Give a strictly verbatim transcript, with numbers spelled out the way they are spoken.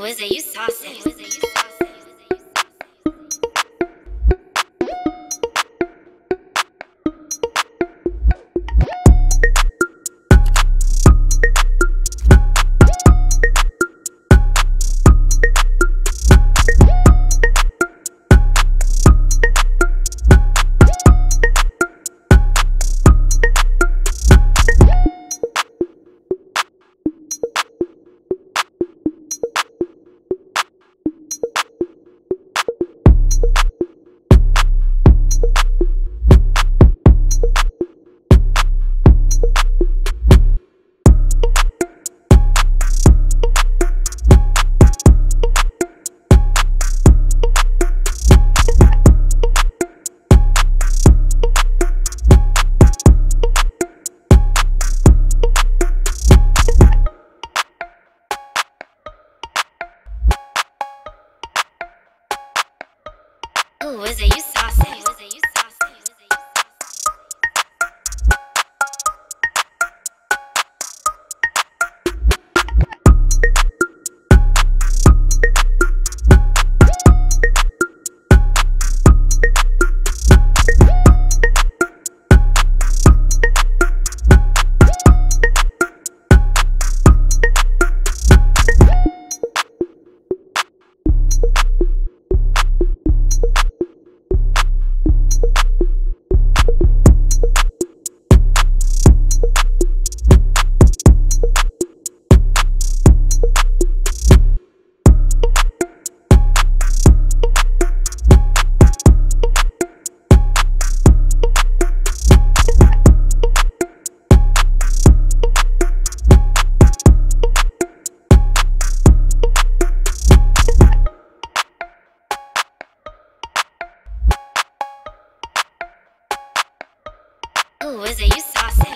Wizard, you saucy. Ooh, is it you saucy? Ooh, is it you saucy?